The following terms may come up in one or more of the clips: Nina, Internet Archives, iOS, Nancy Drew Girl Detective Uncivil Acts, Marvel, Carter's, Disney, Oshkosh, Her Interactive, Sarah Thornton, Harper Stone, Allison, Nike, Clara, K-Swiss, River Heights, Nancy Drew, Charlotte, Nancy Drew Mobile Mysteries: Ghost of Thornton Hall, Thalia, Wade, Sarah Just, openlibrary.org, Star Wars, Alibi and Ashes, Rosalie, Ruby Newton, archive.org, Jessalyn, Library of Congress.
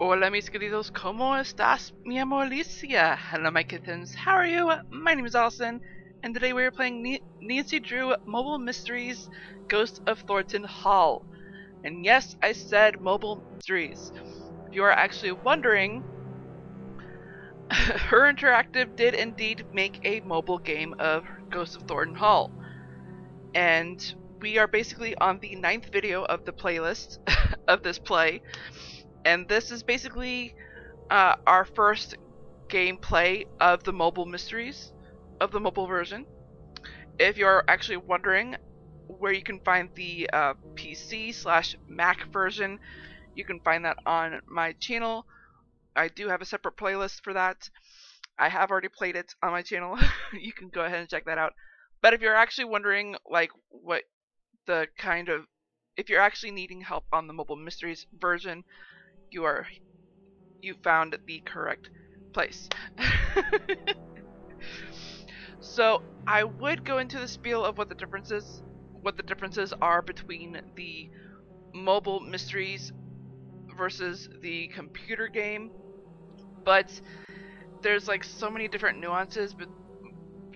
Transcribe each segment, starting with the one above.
Hola mis queridos, ¿cómo estás? Mi amor Alicia. Hello my kittens, how are you? My name is Allison, and today we are playing Nancy Drew Mobile Mysteries Ghost of Thornton Hall. And yes, I said Mobile Mysteries. If you are actually wondering, Her Interactive did indeed make a mobile game of Ghost of Thornton Hall. And we are basically on the 9th video of the playlist of this play. And this is basically our first gameplay of the mobile mysteries, of the mobile version. If you're actually wondering where you can find the PC/Mac version, you can find that on my channel. I do have a separate playlist for that. I have already played it on my channel. You can go ahead and check that out. But if you're actually wondering, like, what the kind of, if you're actually needing help on the mobile mysteries version, you found the correct place. So I would go into the spiel of what the differences are between the mobile mysteries versus the computer game, but there's like so many different nuances, but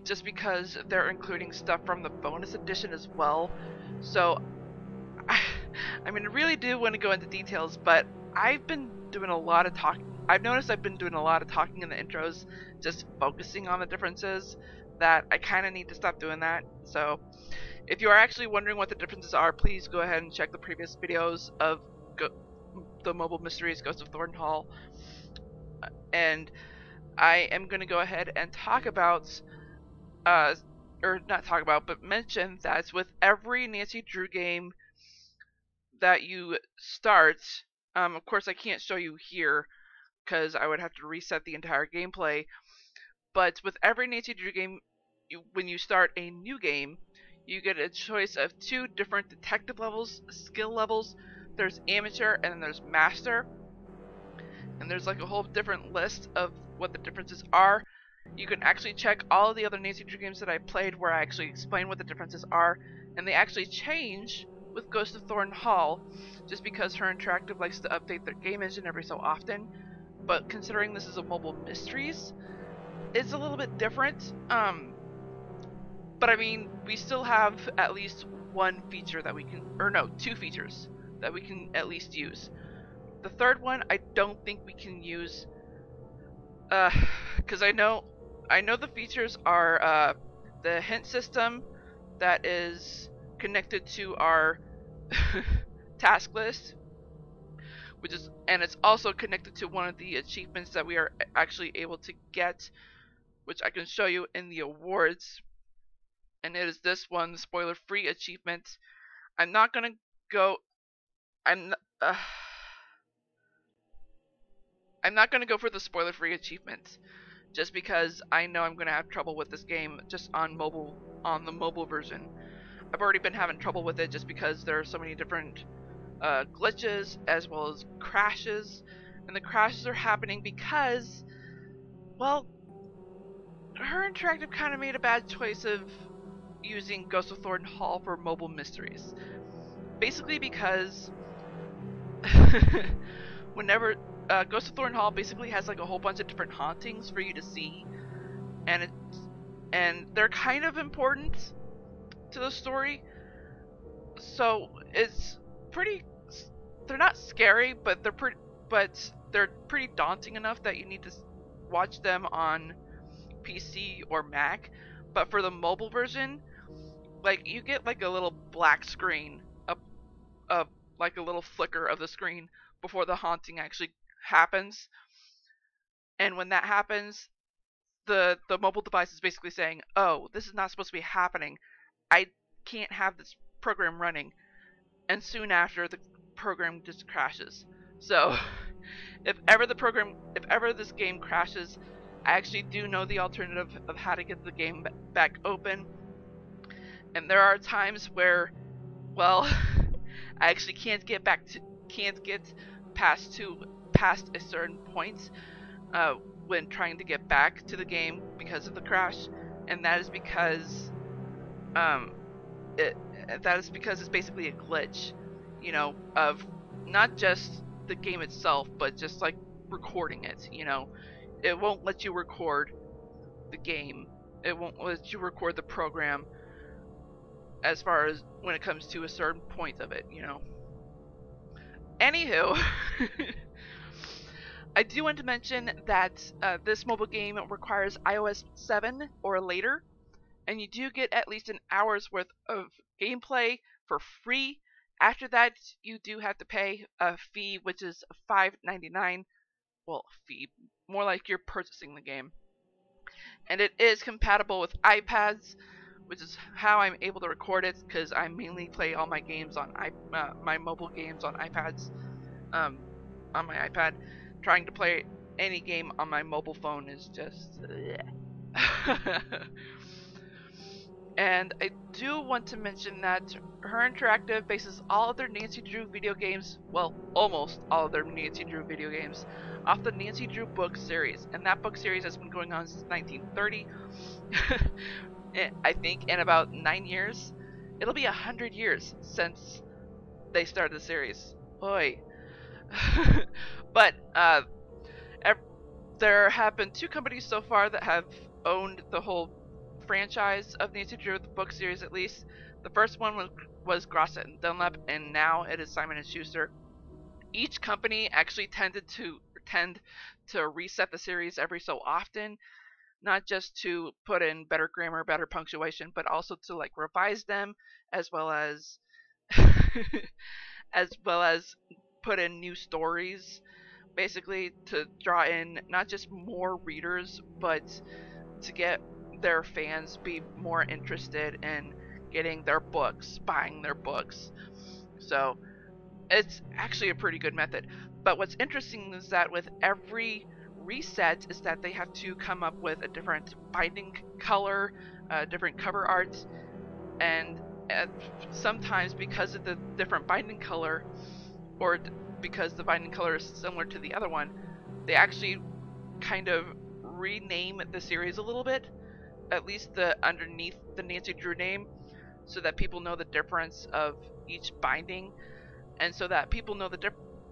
just because they're including stuff from the bonus edition as well. So I mean, I really do want to go into details, but I've been doing a lot of talking. I've noticed I've been doing a lot of talking in the intros, just focusing on the differences, that I kind of need to stop doing that. So if you are actually wondering what the differences are, please go ahead and check the previous videos of the Mobile Mysteries Ghost of Thornton Hall. And I am going to go ahead and talk about, or not talk about, but mention that with every Nancy Drew game that you start, of course I can't show you here because I would have to reset the entire gameplay, but with every Nancy Drew game, when you start a new game, you get a choice of two different detective levels, skill levels. There's amateur and then there's master, and there's like a whole different list of what the differences are. You can actually check all the other Nancy Drew games that I played where I actually explain what the differences are, and they actually change with Ghost of Thornton Hall, just because Her Interactive likes to update their game engine every so often. But considering this is a mobile mysteries, it's a little bit different. But I mean, we still have at least one feature that we can, or no, two features that we can at least use. The third one, I don't think we can use, because I know the features are the hint system that is connected to our task list, which is, and it's also connected to one of the achievements that we are actually able to get, which I can show you in the awards, and it is this one, the spoiler-free achievement. I'm not gonna go. I'm not gonna go for the spoiler-free achievement, just because I know I'm gonna have trouble with this game just on mobile, on the mobile version. I've already been having trouble with it just because there are so many different glitches as well as crashes, and the crashes are happening because, well, Her Interactive kind of made a bad choice of using Ghost of Thornton Hall for mobile mysteries, basically because whenever Ghost of Thornton Hall basically has like a whole bunch of different hauntings for you to see, and they're kind of important to the story. So it's pretty, they're not scary, but they're pretty daunting enough that you need to watch them on PC or Mac. But for the mobile version, like, you get like a little black screen up, like a little flicker of the screen before the haunting actually happens, and when that happens, the mobile device is basically saying, oh, this is not supposed to be happening, I can't have this program running, and soon after the program just crashes. So if ever this game crashes, I actually do know the alternative of how to get the game back open, and there are times where, well, I actually can't get past a certain point when trying to get back to the game because of the crash, and that is because that is because it's basically a glitch, you know, of not just the game itself, but just like recording it, you know. It won't let you record the game. It won't let you record the program as far as when it comes to a certain point of it, you know. Anywho, I do want to mention that this mobile game requires iOS 7 or later, and you do get at least an hour's worth of gameplay for free. After that, you do have to pay a fee, which is $5.99. Well, fee, more like you're purchasing the game. And it is compatible with iPads, which is how I'm able to record it, because I mainly play all my games on my mobile games on iPads, on my iPad. Trying to play any game on my mobile phone is just... And I do want to mention that Her Interactive bases all of their Nancy Drew video games, well, almost all of their Nancy Drew video games, off the Nancy Drew book series. And that book series has been going on since 1930, I think, in about 9 years. It'll be 100 years since they started the series. Boy. But there have been 2 companies so far that have owned the whole franchise of Nancy Drew, the book series at least. The first one was Grosset & Dunlap, and now it is Simon & Schuster. Each company actually tend to reset the series every so often, not just to put in better grammar, better punctuation, but also to like revise them, as well as put in new stories, basically to draw in not just more readers, but to get their fans be more interested in getting their books, buying their books. So it's actually a pretty good method. But what's interesting is that with every reset is that they have to come up with a different binding color, different cover art, and sometimes because of the different binding color, or because the binding color is similar to the other one, they actually kind of rename the series a little bit, at least the underneath the Nancy Drew name, so that people know the difference of each binding, and so that people know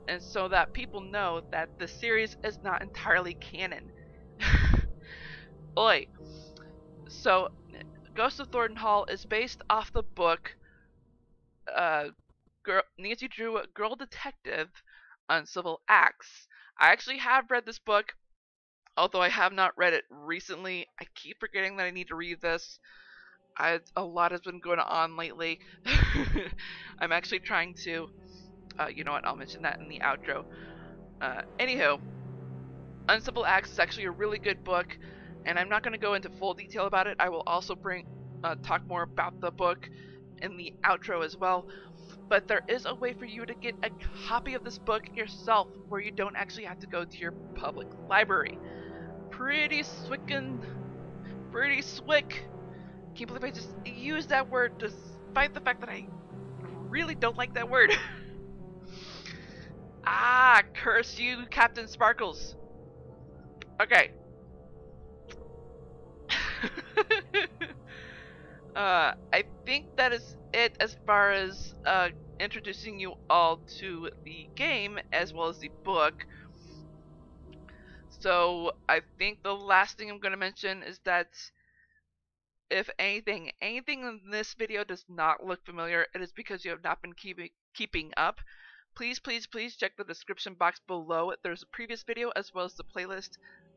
that the series is not entirely canon. Oi. So Ghost of Thornton Hall is based off the book Nancy Drew Girl Detective Uncivil Acts. I actually have read this book, although I have not read it recently. I keep forgetting that I need to read this. A lot has been going on lately. I'm actually trying to... you know what, I'll mention that in the outro. Anywho, Uncivil Acts is actually a really good book, and I'm not going to go into full detail about it. I will also talk more about the book in the outro as well. But there is a way for you to get a copy of this book yourself, where you don't actually have to go to your public library. Pretty swick. Can't believe I just used that word, despite the fact that I really don't like that word. Ah, curse you, Captain Sparkles. Okay. I think that is it as far as introducing you all to the game as well as the book. So I think the last thing I'm going to mention is that if anything in this video does not look familiar, it is because you have not been keeping up. Please check the description box below. There's a previous video as well as the playlist.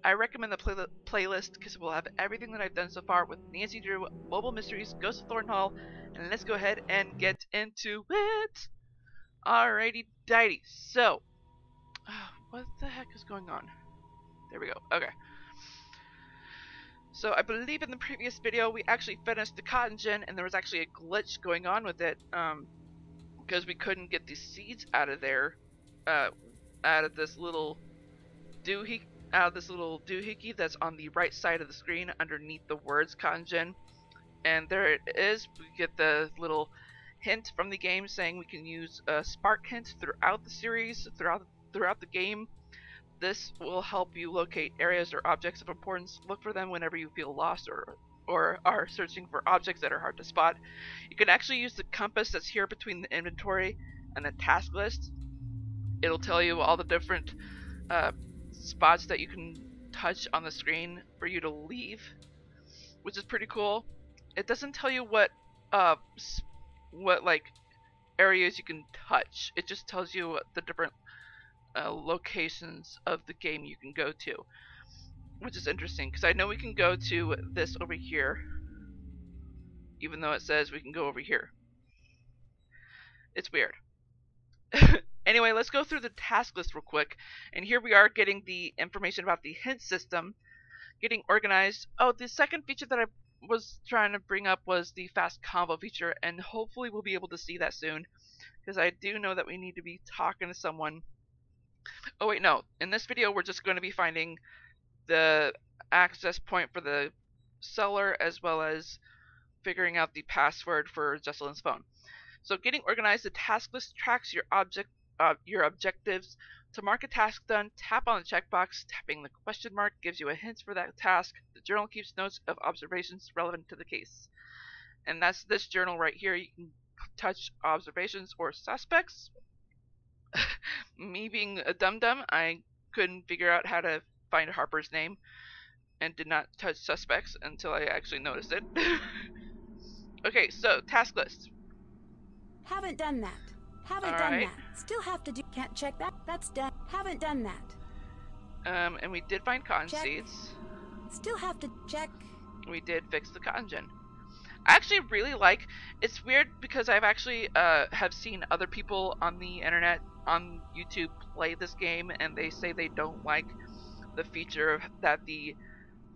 I recommend the playlist because we'll have everything that I've done so far with Nancy Drew, Mobile Mysteries, Ghost of Thornton Hall, and let's go ahead and get into it. Alrighty, dighty. So, what the heck is going on? There we go. Okay. So I believe in the previous video we actually finished the cotton gin, and there was actually a glitch going on with it, because we couldn't get the seeds out of there, out of this little doohickey that's on the right side of the screen underneath the words cotton gin. And there it is. We get the little hint from the game saying we can use spark hints throughout the series, throughout the game. This will help you locate areas or objects of importance. Look for them whenever you feel lost or are searching for objects that are hard to spot. You can actually use the compass that's here between the inventory and the task list. it'll tell you all the different spots that you can touch on the screen for you to leave, which is pretty cool. It doesn't tell you what like areas you can touch. It just tells you the different locations of the game you can go to, which is interesting because I know we can go to this over here, even though it says we can go over here. It's weird. Anyway, let's go through the task list real quick. And here we are getting the information about the hint system, getting organized. Oh, the second feature that I was trying to bring up was the fast combo feature, and hopefully we'll be able to see that soon, because I do know that we need to be talking to someone. Oh wait, no. In this video we're just going to be finding the access point for the cellar, as well as figuring out the password for Jessalyn's phone. So getting organized, the task list tracks your objectives. To mark a task done, tap on the checkbox. Tapping the question mark gives you a hint for that task. The journal keeps notes of observations relevant to the case. And that's this journal right here. You can touch observations or suspects. Me being a dum-dum, I couldn't figure out how to find Harper's name and did not touch suspects until I actually noticed it. Okay, so task list. Haven't done that. Haven't done that. Still have to do. Can't check that. That's done. Haven't done that. And we did find cotton seeds. Still have to check. We did fix the cotton gin. I actually really like. It's weird because I've actually have seen other people on the internet on YouTube play this game, and they say they don't like the feature that the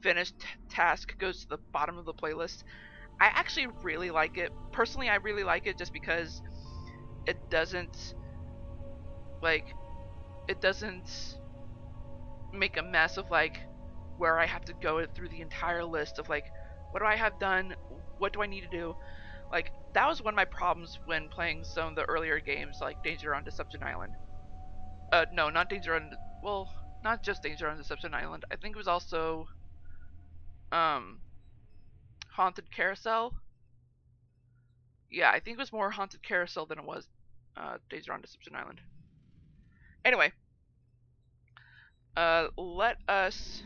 finished task goes to the bottom of the playlist. I actually really like it. Personally, I really like it just because it doesn't, like, it doesn't make a mess of, like, where I have to go through the entire list of, like, what do I have done? What do I need to do? Like, that was one of my problems when playing some of the earlier games, like Danger on Deception Island. No, not Danger on, well, not just Danger on Deception Island. I think it was also, Haunted Carousel. Yeah, I think it was more Haunted Carousel than it was Days Around Deception Island. Anyway, let us.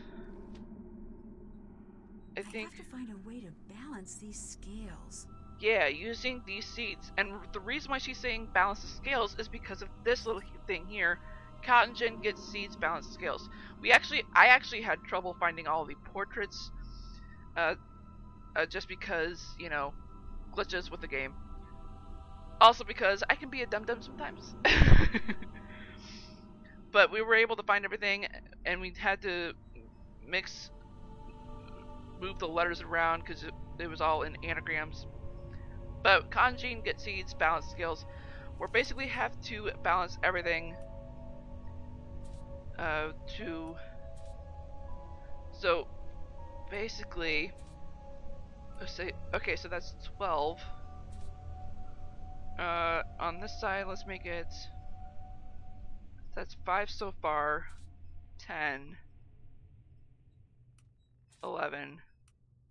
I think have to find a way to balance these scales. Yeah, using these seeds, and the reason why she's saying balance the scales is because of this little thing here. Cotton gin gets seeds, balance scales. I actually had trouble finding all the portraits, just because, you know, glitches with the game. Also because I can be a dum-dum sometimes. But we were able to find everything, and we had to move the letters around because it was all in anagrams. But kanji, get seeds, balance scales. We basically have to balance everything so basically. Okay, so that's 12. On this side, let's make it. That's 5 so far. 10. 11.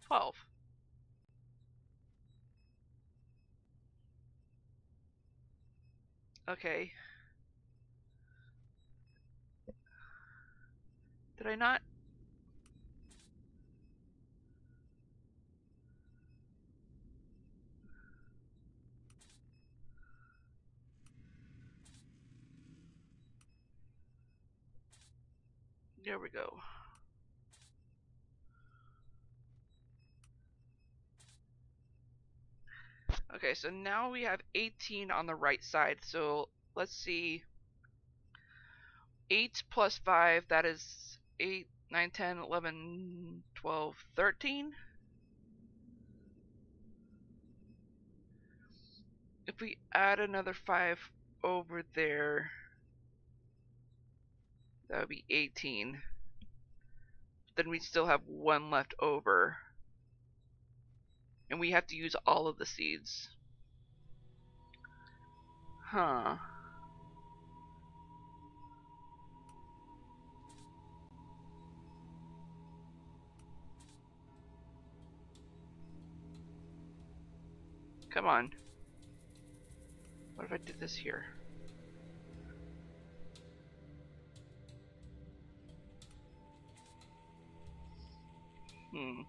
12. Okay. Did I not? There we go. Okay, so now we have 18 on the right side. So let's see. 8 plus 5, that is 8, 9, 10, 11, 12, 13. If we add another 5 over there, that would be 18. Then we still have 1 left over. And we have to use all of the seeds. Huh. Come on. What if I did this here? And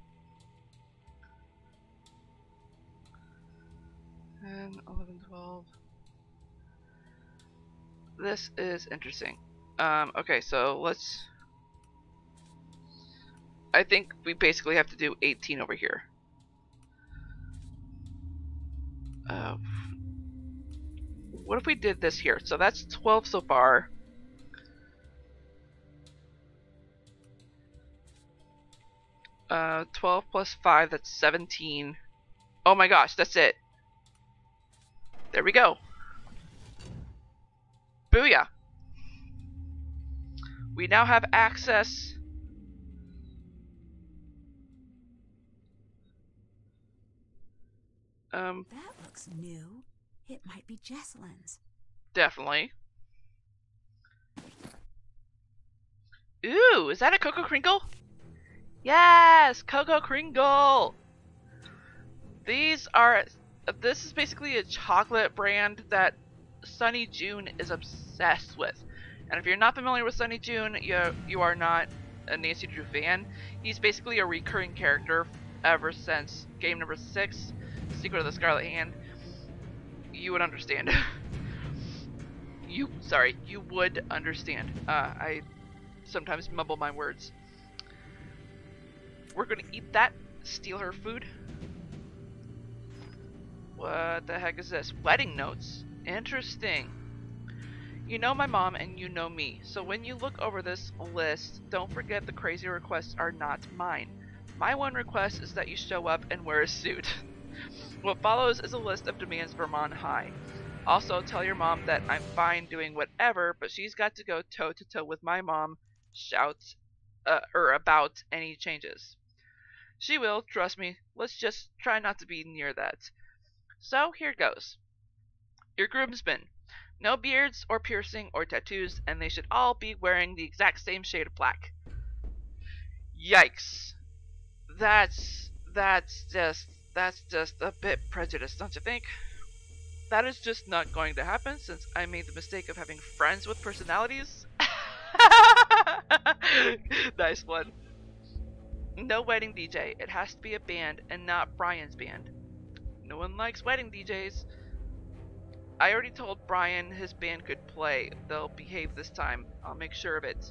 11, 12. This is interesting. Okay, so let's... I think we basically have to do 18 over here. What if we did this here? So that's 12 so far. Twelve plus 5, that's 17. Oh my gosh, that's it. There we go. Booyah. We now have access that looks new. It might be Jessalyn's. Definitely. Ooh, is that a Cocoa Kringle? Yes, Cocoa Kringle. These are. This is basically a chocolate brand that Sunny June is obsessed with. And if you're not familiar with Sunny June, you are not a Nancy Drew fan. He's basically a recurring character ever since game number 6, Secret of the Scarlet Hand. You would understand. You would understand. I sometimes mumble my words. We're gonna eat that, steal her food. What the heck is this? Wedding notes. Interesting. You know my mom and you know me, so when you look over this list, don't forget the crazy requests are not mine. My one request is that you show up and wear a suit. What follows is a list of demands from on high. Also, tell your mom that I'm fine doing whatever, but she's got to go toe-to-toe with my mom. Shouts about any changes. She will, trust me. Let's just try not to be near that. So here goes. Your groomsmen. No beards or piercing or tattoos, and they should all be wearing the exact same shade of black. Yikes. That's just a bit prejudiced, don't you think? That is just not going to happen since I made the mistake of having friends with personalities. Nice one. No wedding DJ. It has to be a band and not Brian's band. No one likes wedding DJs. I already told Brian his band could play. They'll behave this time. I'll make sure of it.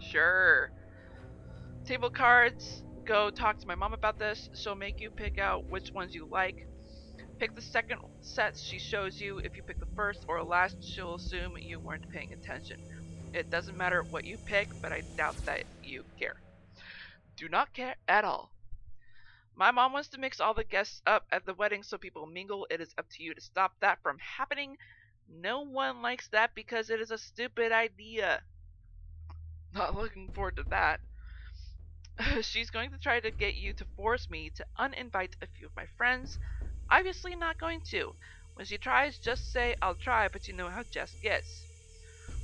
Sure. Table cards. Go talk to my mom about this. She'll make you pick out which ones you like. Pick the second sets she shows you. If you pick the first or last, she'll assume you weren't paying attention. It doesn't matter what you pick, but I doubt that you care. Do not care at all. My mom wants to mix all the guests up at the wedding so people mingle. It is up to you to stop that from happening. No one likes that because it is a stupid idea. Not looking forward to that. She's going to try to get you to force me to uninvite a few of my friends. Obviously not going to. When she tries, just say, I'll try, but you know how Jess gets.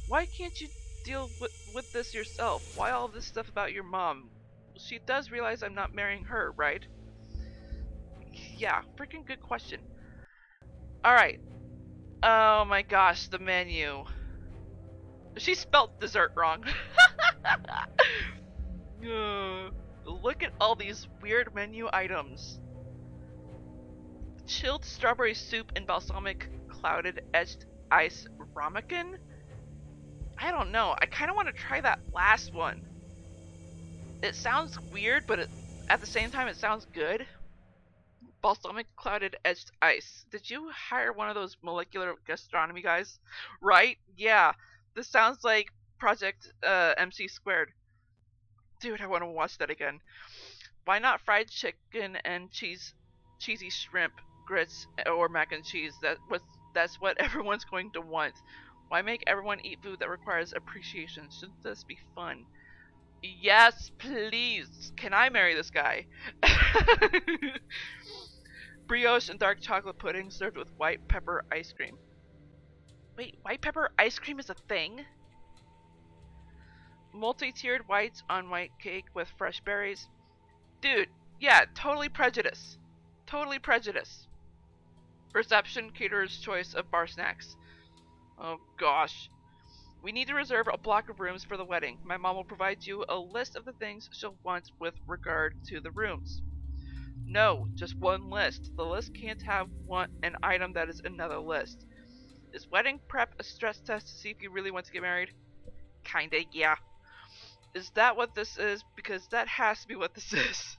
Why can't you deal with this yourself? Why all this stuff about your mom? She does realize I'm not marrying her, right? Yeah, freaking good question. Alright. Oh my gosh, the menu. She spelled dessert wrong. Look at all these weird menu items. Chilled strawberry soup and balsamic clouded etched ice ramekin? I don't know. I kind of want to try that last one. It sounds weird, but at the same time, it sounds good. Balsamic clouded edged ice. Did you hire one of those molecular gastronomy guys? Right? Yeah. This sounds like Project MC Squared. Dude, I want to watch that again. Why not fried chicken and cheesy shrimp, grits, or mac and cheese? That's what everyone's going to want. Why make everyone eat food that requires appreciation? Shouldn't this be fun? Yes, please. Can I marry this guy? Brioche and dark chocolate pudding served with white pepper ice cream. Wait, white pepper ice cream is a thing? Multi-tiered whites on white cake with fresh berries. Dude, yeah, totally prejudice. Totally prejudice. Reception caterer's choice of bar snacks. Oh gosh. We need to reserve a block of rooms for the wedding. My mom will provide you a list of the things she'll want with regard to the rooms. No, just one list. The list can't have an item that is another list. Is wedding prep a stress test to see if you really want to get married? Kinda, yeah. Is that what this is? Because that has to be what this is.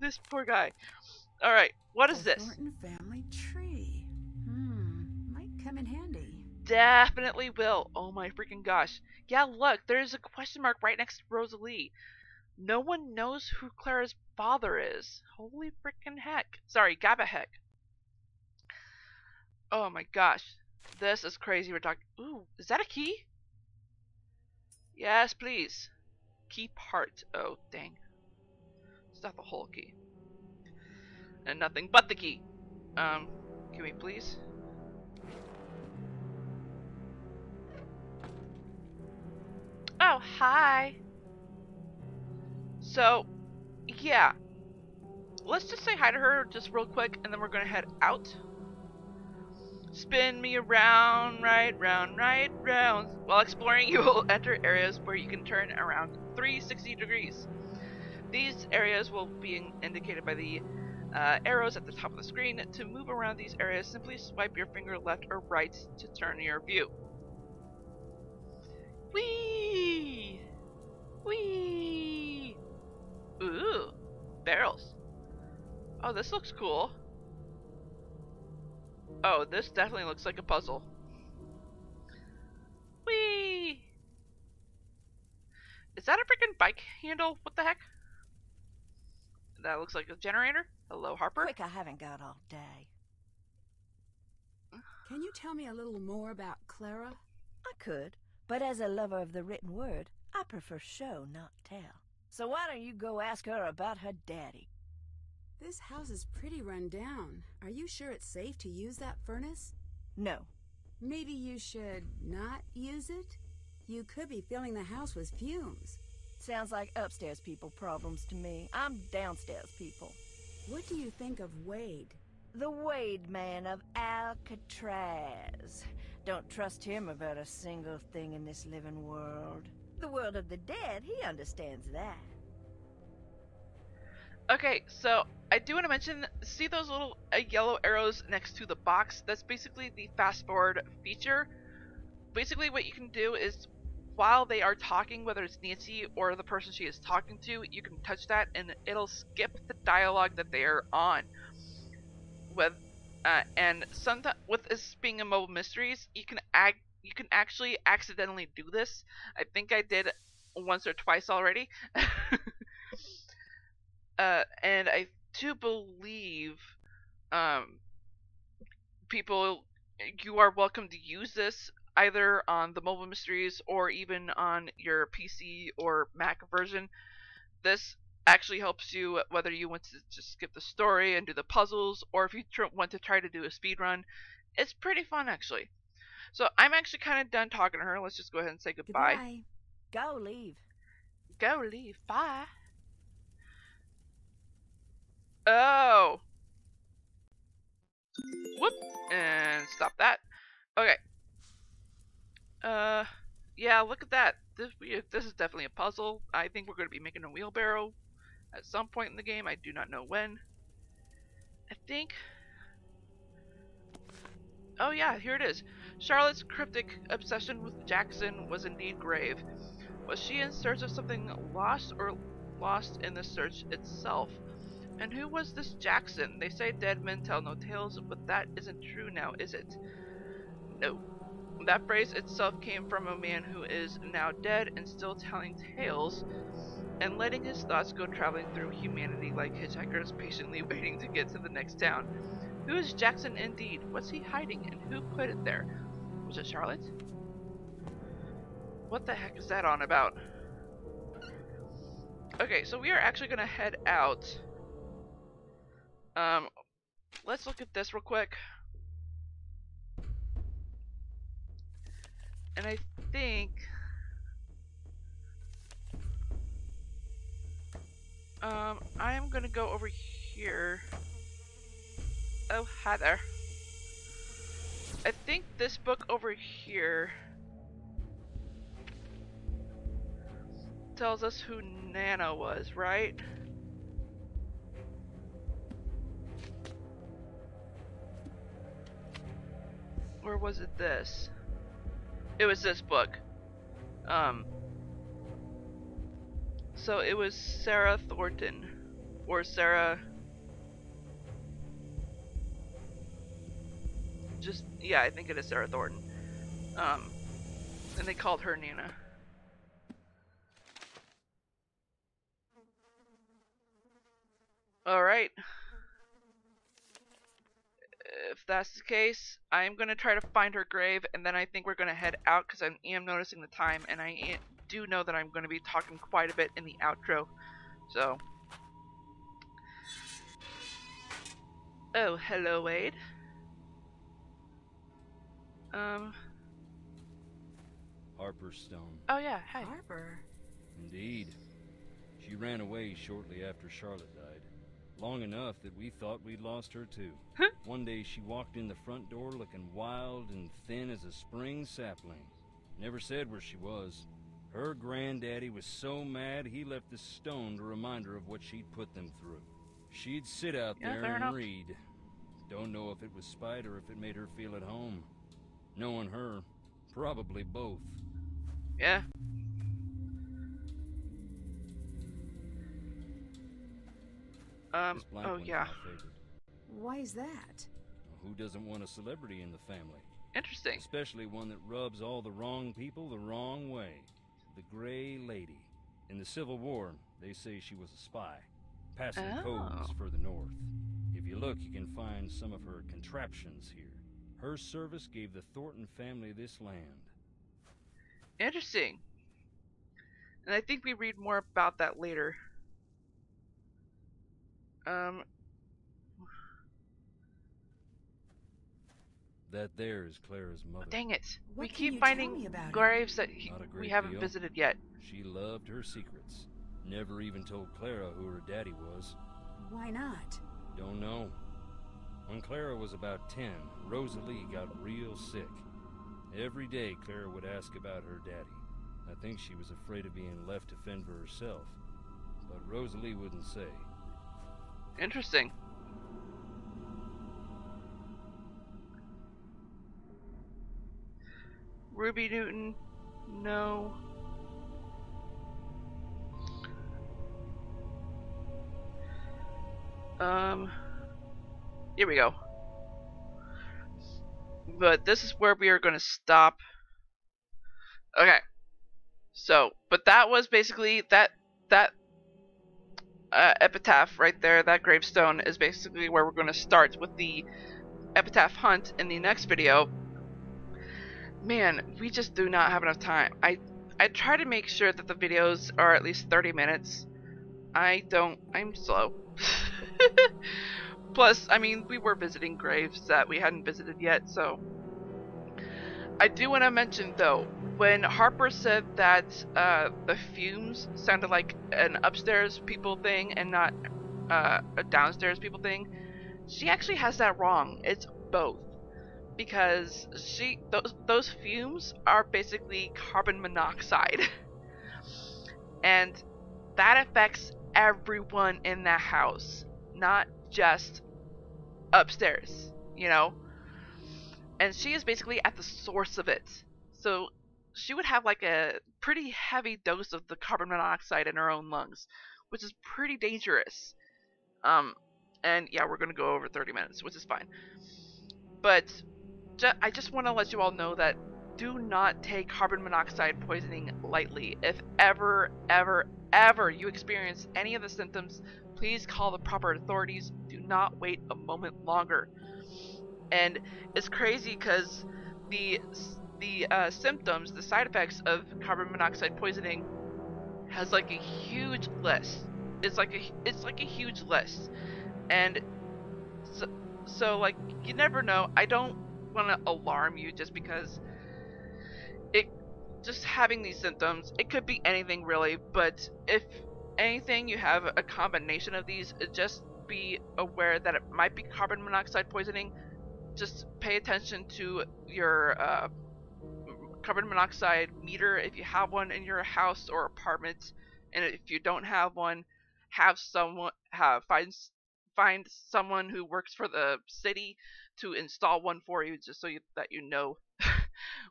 This poor guy. Alright, what is this? Thornton family tree. Might come in handy. Definitely will. Oh my freaking gosh. Yeah, look, there's a question mark right next to Rosalie. No one knows who Clara's father is. Holy freaking heck. Sorry, gabba heck. Oh my gosh. This is crazy. We're talking. Ooh, is that a key? Yes, please. Key part. Oh, dang. It's not the whole key. And nothing but the key. Can we please? Oh, hi. So, yeah. Let's just say hi to her just real quick, and then we're gonna head out. Spin me around, right, round, right, round. While exploring, you will enter areas where you can turn around 360 degrees. These areas will be indicated by the arrows at the top of the screen. To move around these areas, simply swipe your finger left or right to turn your view. Whee! Whee! Ooh, barrels. Oh, this looks cool. Oh, this definitely looks like a puzzle. Whee! Is that a freaking bike handle? What the heck? That looks like a generator. Hello, Harper. Quick, I haven't got all day. Can you tell me a little more about Clara? I could, but as a lover of the written word, I prefer show, not tell. So why don't you go ask her about her daddy? This house is pretty run down. Are you sure it's safe to use that furnace? No. Maybe you should not use it? You could be filling the house with fumes. Sounds like upstairs people problems to me. I'm downstairs people. What do you think of Wade? The Wade man of Alcatraz. Don't trust him about a single thing in this living world. The world of the dead, he understands that. Okay, so I do want to mention, see those little yellow arrows next to the box? That's basically the fast forward feature. Basically what you can do is while they are talking, whether it's Nancy or the person she is talking to, you can touch that and it'll skip the dialogue that they are on. With this being a mobile mysteries, you can actually accidentally do this. I think I did once or twice already. And I do believe people, you are welcome to use this either on the mobile mysteries or even on your PC or Mac version. This actually helps you whether you want to just skip the story and do the puzzles, or if you want to try to do a speed run. It's pretty fun, actually. So I'm actually kind of done talking to her. Let's just go ahead and say goodbye. Go leave. Go leave. Bye. Oh. Whoop. And stop that. Okay. Yeah, look at that. This is definitely a puzzle. I think we're going to be making a wheelbarrow at some point in the game. I do not know when. I think... Oh yeah, here it is. Charlotte's cryptic obsession with Jackson was indeed grave. Was she in search of something lost or lost in the search itself? And who was this Jackson? They say dead men tell no tales, but that isn't true now, is it? No. That phrase itself came from a man who is now dead and still telling tales and letting his thoughts go traveling through humanity like hitchhikers patiently waiting to get to the next town. Who is Jackson indeed? What's he hiding and who put it there? Was it Charlotte? What the heck is that on about? Okay, so we are actually going to head out. Let's look at this real quick. And I think... I am gonna go over here. Oh, hi there. I think this book over here tells us who Nana was, right? Or was it this? It was this book. So it was Sarah Thornton, or Sarah. Just, yeah, I think it is Sarah Thornton. And they called her Nina. Alright. If that's the case, I'm going to try to find her grave, and then I think we're going to head out, because I am noticing the time, and I do know that I'm going to be talking quite a bit in the outro. So. Oh, hello, Wade. Harper Stone. Oh yeah, hi. Harper. Indeed. She ran away shortly after Charlotte died. Long enough that we thought we'd lost her too. One day she walked in the front door looking wild and thin as a spring sapling. Never said where she was. Her granddaddy was so mad he left a stone to remind her of what she'd put them through. She'd sit out there and read. Don't know if it was spite or if it made her feel at home. Knowing her, probably both. Yeah. Oh yeah. Why is that? Who doesn't want a celebrity in the family? Interesting. Especially one that rubs all the wrong people the wrong way. The Grey Lady. In the Civil War, they say she was a spy. Passing codes for the North. If you look, you can find some of her contraptions here. Her service gave the Thornton family this land. Interesting. And I think we read more about that later. That there is Clara's mother. Oh, dang it. We keep finding graves that we haven't visited yet. She loved her secrets. Never even told Clara who her daddy was. Why not? Don't know. When Clara was about 10, Rosalie got real sick. Every day, Clara would ask about her daddy. I think she was afraid of being left to fend for herself. But Rosalie wouldn't say. Interesting. Ruby Newton, no. Here we go. But this is where we are going to stop. Okay. So, but that was basically that epitaph right there. That gravestone is basically where we're going to start with the epitaph hunt in the next video. Man, we just do not have enough time. I try to make sure that the videos are at least 30 minutes. I'm slow. Plus, I mean, we were visiting graves that we hadn't visited yet, so. I do want to mention, though, when Harper said that the fumes sounded like an upstairs people thing and not a downstairs people thing, she actually has that wrong. It's both. Because those fumes are basically carbon monoxide. And that affects everyone in the house. Not just upstairs, you know, and she is basically at the source of it, so she would have like a pretty heavy dose of the carbon monoxide in her own lungs, which is pretty dangerous. And yeah, we're gonna go over 30 minutes, which is fine, but I just want to let you all know that do not take carbon monoxide poisoning lightly. If ever you experience any of the symptoms, please call the proper authorities. Do not wait a moment longer. And it's crazy because the symptoms, the side effects of carbon monoxide poisoning has like a huge list. It's like a huge list. And so like, you never know. I don't want to alarm you just because just having these symptoms, it could be anything really, but if anything, you have a combination of these, just be aware that it might be carbon monoxide poisoning. just pay attention to your carbon monoxide meter if you have one in your house or apartment, and if you don't have one, find someone who works for the city to install one for you, just so that you know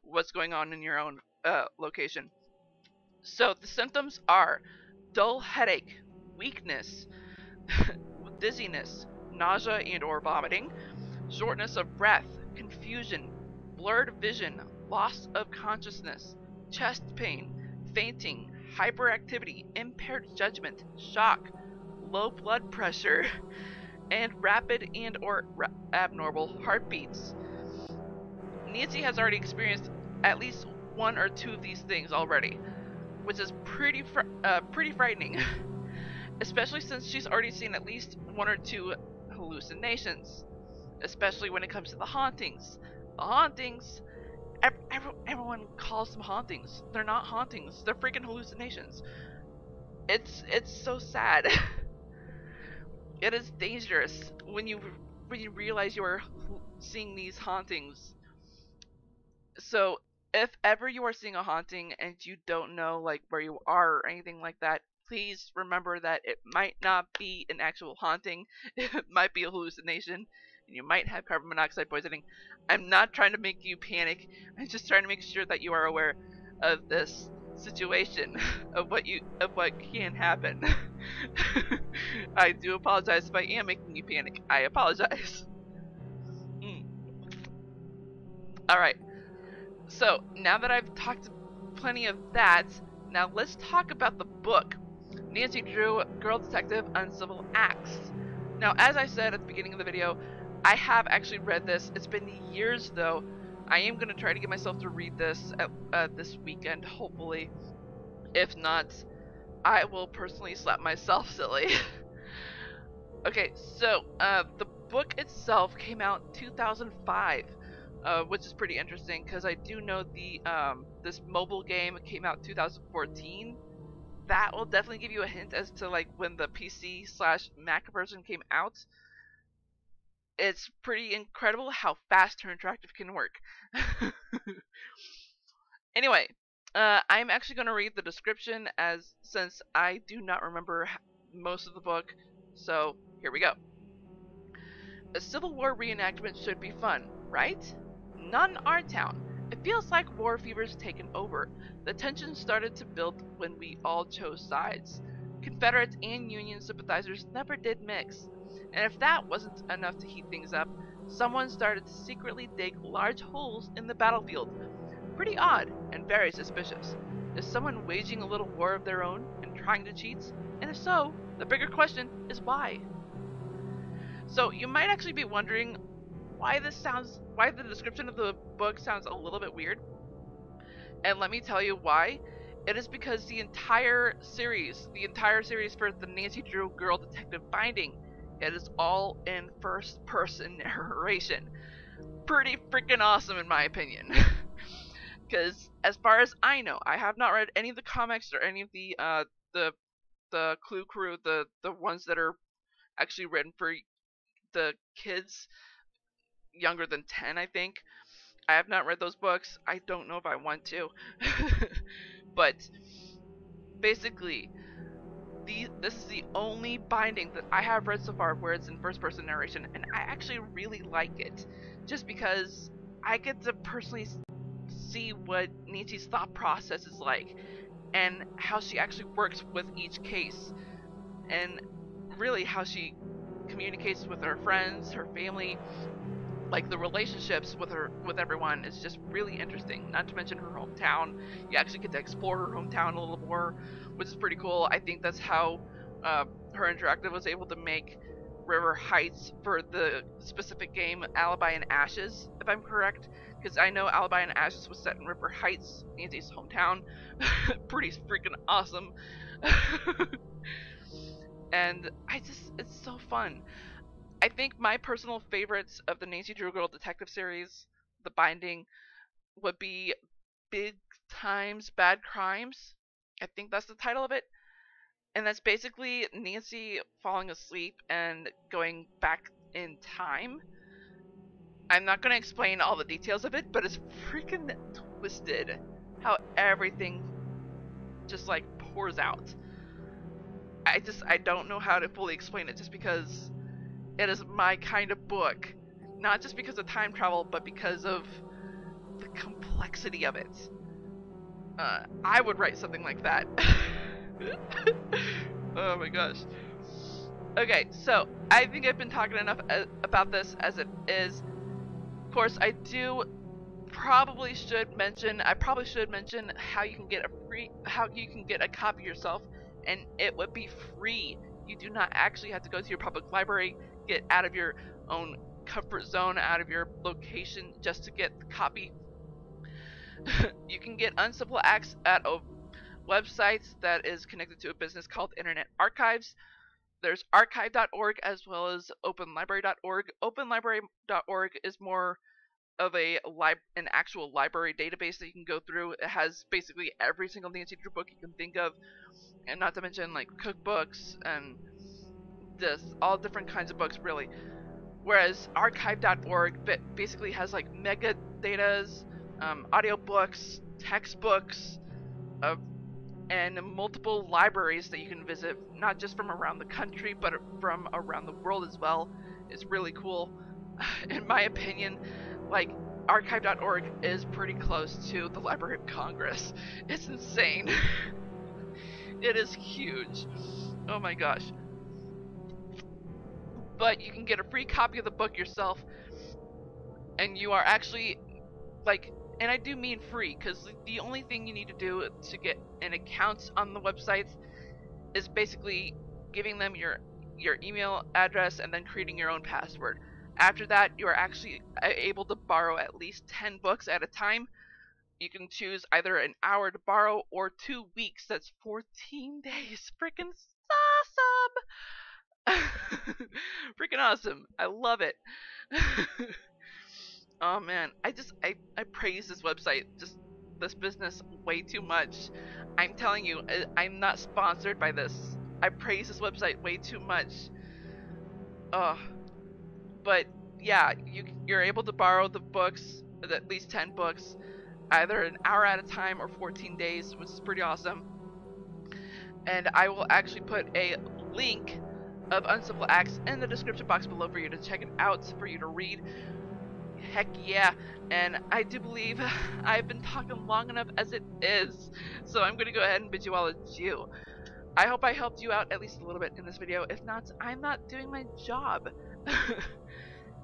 what's going on in your own location. So the symptoms are dull headache, weakness, dizziness, nausea and/or vomiting, shortness of breath, confusion, blurred vision, loss of consciousness, chest pain, fainting, hyperactivity, impaired judgment, shock, low blood pressure, and rapid and/or abnormal heartbeats. Nancy has already experienced at least one or two of these things already, which is pretty frightening, especially since she's already seen at least one or two hallucinations, especially when it comes to the hauntings. The hauntings, everyone calls them hauntings. They're not hauntings. They're freaking hallucinations. It's so sad. It is dangerous when you realize you are seeing these hauntings. So if ever you are seeing a haunting and you don't know like where you are or anything like that, please remember that it might not be an actual haunting. It might be a hallucination, and you might have carbon monoxide poisoning. I'm not trying to make you panic. I'm just trying to make sure that you are aware of this situation, of what can happen. I do apologize if I am making you panic. I apologize. All right. So now that I've talked plenty of that, now let's talk about the book, Nancy Drew, Girl Detective Uncivil Acts. Now, as I said at the beginning of the video, I have actually read this. It's been years though. I am going to try to get myself to read this this weekend, hopefully. If not, I will personally slap myself silly. Okay, so the book itself came out in 2005, which is pretty interesting because I do know the this mobile game came out in 2014. That will definitely give you a hint as to like when the PC/Mac version came out. It's pretty incredible how fast Her Interactive can work. Anyway, I'm actually going to read the description since I do not remember most of the book, so here we go. A Civil War reenactment should be fun, right? Not in our town. It feels like war fever's taken over. The tension started to build when we all chose sides. Confederates and Union sympathizers never did mix. And if that wasn't enough to heat things up, someone started to secretly dig large holes in the battlefield. Pretty odd and very suspicious. Is someone waging a little war of their own and trying to cheat? And if so, the bigger question is why? So you might actually be wondering why the description of the book sounds a little bit weird. And let me tell you why. It is because the entire series for the Nancy Drew Girl Detective binding, it is all in first-person narration. Pretty freaking awesome in my opinion. Because as far as I know, I have not read any of the comics or any of the Clue Crew, the ones that are actually written for the kids younger than 10, I think. I have not read those books. I don't know if I want to. But basically, this is the only binding that I have read so far where it's in first-person narration, and I actually really like it, just because I get to personally see what Nancy's thought process is like, and how she actually works with each case, and really how she communicates with her friends, her family, like the relationships with everyone is just really interesting. Not to mention her hometown. You actually get to explore her hometown a little more, which is pretty cool. I think that's how Her Interactive was able to make River Heights for the specific game Alibi and Ashes, if I'm correct, because I know Alibi and Ashes was set in River Heights, Nancy's hometown. Pretty freaking awesome. And it's so fun. I think my personal favorites of the Nancy Drew Girl Detective series, the binding, would be Big Times Bad Crimes. I think that's the title of it. And that's basically Nancy falling asleep and going back in time. I'm not going to explain all the details of it, but it's freaking twisted how everything just like pours out. I don't know how to fully explain it, just because it is my kind of book. Not just because of time travel, but because of the complexity of it. I would write something like that. Oh my gosh. Okay, so I think I've been talking enough about this as it is. Of course, I probably should mention how you can get a copy yourself, and it would be free. You do not actually have to go to your public library. Get out of your own comfort zone, out of your location, just to get the copy. You can get Uncivil Acts at a website that is connected to a business called Internet Archives. There's archive.org as well as openlibrary.org. Openlibrary.org is more of an actual library database that you can go through. It has basically every single Nancy Drew book you can think of, and not to mention like cookbooks and all different kinds of books, really. Whereas archive.org basically has like mega datas, audiobooks, textbooks, and multiple libraries that you can visit, not just from around the country, but from around the world as well. It's really cool. In my opinion, like, archive.org is pretty close to the Library of Congress. It's insane. It is huge. Oh my gosh. But you can get a free copy of the book yourself, and you are actually, like, and I do mean free, because the only thing you need to do to get an account on the websites is basically giving them your email address and then creating your own password. After that, you are actually able to borrow at least 10 books at a time. You can choose either an hour to borrow or 2 weeks. That's 14 days. Freaking awesome! Freaking awesome. I love it. Oh man, I praise this website, just this business, way too much. I'm telling you, I'm not sponsored by this. I praise this website way too much. But yeah, you're able to borrow the books, at least 10 books, either an hour at a time or 14 days, which is pretty awesome. And I will actually put a link of Uncivil Acts in the description box below for you to check it out, for you to read. Heck yeah, and I do believe I've been talking long enough as it is, so I'm going to go ahead and bid you all adieu. I hope I helped you out at least a little bit in this video. If not, I'm not doing my job.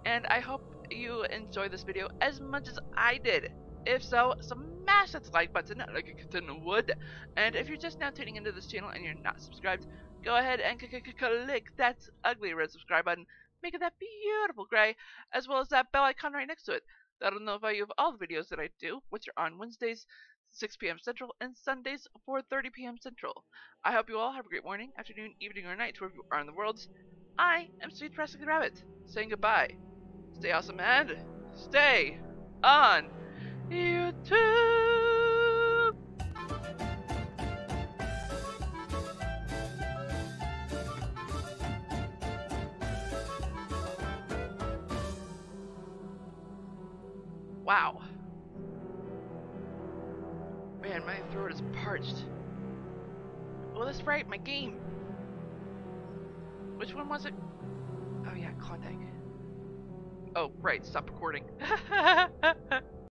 And I hope you enjoyed this video as much as I did. If so, smash that like button like a kitten would. And if you're just now tuning into this channel and you're not subscribed, go ahead and click that ugly red subscribe button, making that beautiful gray, as well as that bell icon right next to it. That'll notify you of all the videos that I do, which are on Wednesdays, 6 p.m. Central, and Sundays, 4:30 p.m. Central. I hope you all have a great morning, afternoon, evening, or night, wherever you are in the world. I am Sweet Pressing the Rabbit, saying goodbye. Stay awesome and stay on YouTube. Wow. Man, my throat is parched. Oh, that's right, my game. Which one was it? Oh yeah, Klondike. Oh, right, stop recording.